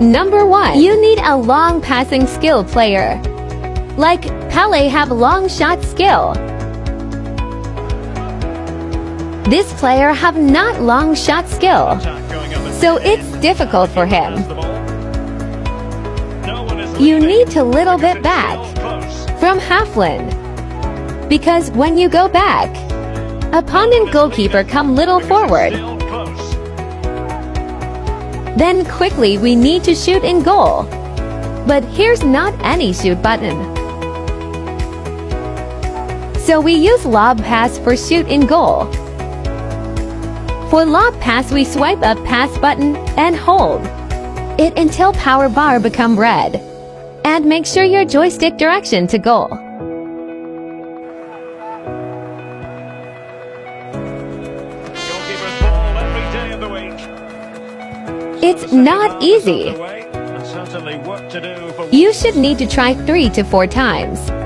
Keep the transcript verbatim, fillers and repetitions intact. Number one. You need a long passing skill player. Like Pelé have long shot skill. This player have not long shot skill, so it's difficult for him. You need to little bit back from Halfland, because when you go back, opponent goalkeeper come little forward. Then quickly we need to shoot in goal. But here's not any shoot button. So we use lob pass for shoot in goal. For lob pass we swipe up pass button and hold it until power bar become red. And make sure your joystick direction to goal. It's not easy. You should need to try three to four times.